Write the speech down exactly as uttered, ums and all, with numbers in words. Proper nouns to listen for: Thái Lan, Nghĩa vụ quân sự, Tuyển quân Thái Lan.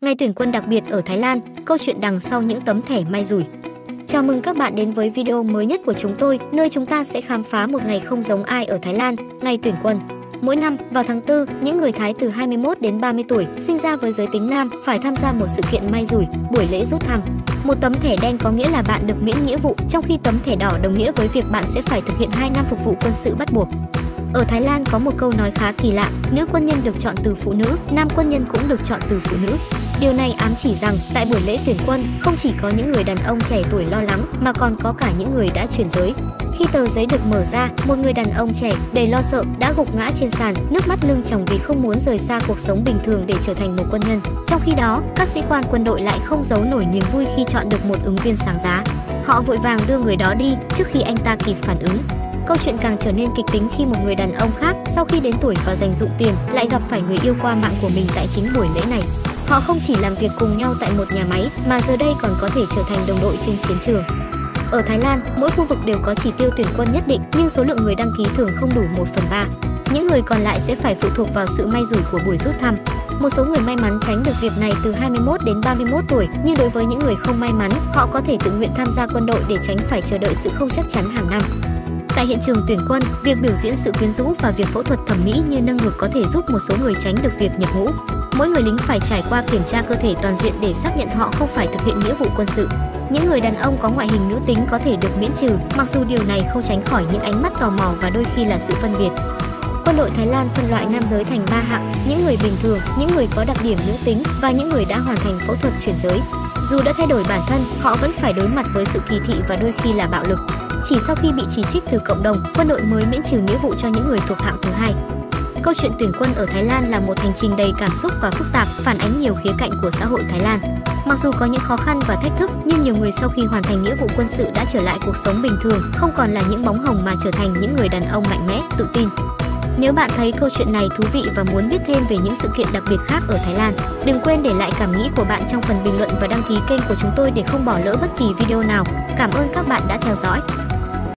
Ngày tuyển quân đặc biệt ở Thái Lan, câu chuyện đằng sau những tấm thẻ may rủi. Chào mừng các bạn đến với video mới nhất của chúng tôi, nơi chúng ta sẽ khám phá một ngày không giống ai ở Thái Lan, ngày tuyển quân. Mỗi năm, vào tháng tư, những người Thái từ hai mươi mốt đến ba mươi tuổi sinh ra với giới tính nam phải tham gia một sự kiện may rủi, buổi lễ rút thăm. Một tấm thẻ đen có nghĩa là bạn được miễn nghĩa vụ, trong khi tấm thẻ đỏ đồng nghĩa với việc bạn sẽ phải thực hiện hai năm phục vụ quân sự bắt buộc. Ở Thái Lan có một câu nói khá kỳ lạ, nữ quân nhân được chọn từ phụ nữ, nam quân nhân cũng được chọn từ phụ nữ. Điều này ám chỉ rằng tại buổi lễ tuyển quân, không chỉ có những người đàn ông trẻ tuổi lo lắng mà còn có cả những người đã chuyển giới. Khi tờ giấy được mở ra, một người đàn ông trẻ đầy lo sợ đã gục ngã trên sàn, nước mắt lưng tròng vì không muốn rời xa cuộc sống bình thường để trở thành một quân nhân. Trong khi đó, các sĩ quan quân đội lại không giấu nổi niềm vui khi chọn được một ứng viên sáng giá. Họ vội vàng đưa người đó đi trước khi anh ta kịp phản ứng. Câu chuyện càng trở nên kịch tính khi một người đàn ông khác sau khi đến tuổi và dành dụm tiền lại gặp phải người yêu qua mạng của mình tại chính buổi lễ này. Họ không chỉ làm việc cùng nhau tại một nhà máy mà giờ đây còn có thể trở thành đồng đội trên chiến trường. Ở Thái Lan, mỗi khu vực đều có chỉ tiêu tuyển quân nhất định nhưng số lượng người đăng ký thường không đủ một phần ba. Những người còn lại sẽ phải phụ thuộc vào sự may rủi của buổi rút thăm. Một số người may mắn tránh được việc này từ hai mươi mốt đến ba mươi mốt tuổi, nhưng đối với những người không may mắn, họ có thể tự nguyện tham gia quân đội để tránh phải chờ đợi sự không chắc chắn hàng năm. Tại hiện trường tuyển quân, việc biểu diễn sự quyến rũ và việc phẫu thuật thẩm mỹ như nâng ngực có thể giúp một số người tránh được việc nhập ngũ. Mỗi người lính phải trải qua kiểm tra cơ thể toàn diện để xác nhận họ không phải thực hiện nghĩa vụ quân sự. Những người đàn ông có ngoại hình nữ tính có thể được miễn trừ, mặc dù điều này không tránh khỏi những ánh mắt tò mò và đôi khi là sự phân biệt. Quân đội Thái Lan phân loại nam giới thành ba hạng: những người bình thường, những người có đặc điểm nữ tính và những người đã hoàn thành phẫu thuật chuyển giới. Dù đã thay đổi bản thân, họ vẫn phải đối mặt với sự kỳ thị và đôi khi là bạo lực. Chỉ sau khi bị chỉ trích từ cộng đồng, quân đội mới miễn trừ nghĩa vụ cho những người thuộc hạng thứ hai. Câu chuyện tuyển quân ở Thái Lan là một hành trình đầy cảm xúc và phức tạp, phản ánh nhiều khía cạnh của xã hội Thái Lan. Mặc dù có những khó khăn và thách thức, nhưng nhiều người sau khi hoàn thành nghĩa vụ quân sự đã trở lại cuộc sống bình thường, không còn là những bóng hồng mà trở thành những người đàn ông mạnh mẽ, tự tin. Nếu bạn thấy câu chuyện này thú vị và muốn biết thêm về những sự kiện đặc biệt khác ở Thái Lan, đừng quên để lại cảm nghĩ của bạn trong phần bình luận và đăng ký kênh của chúng tôi để không bỏ lỡ bất kỳ video nào. Cảm ơn các bạn đã theo dõi.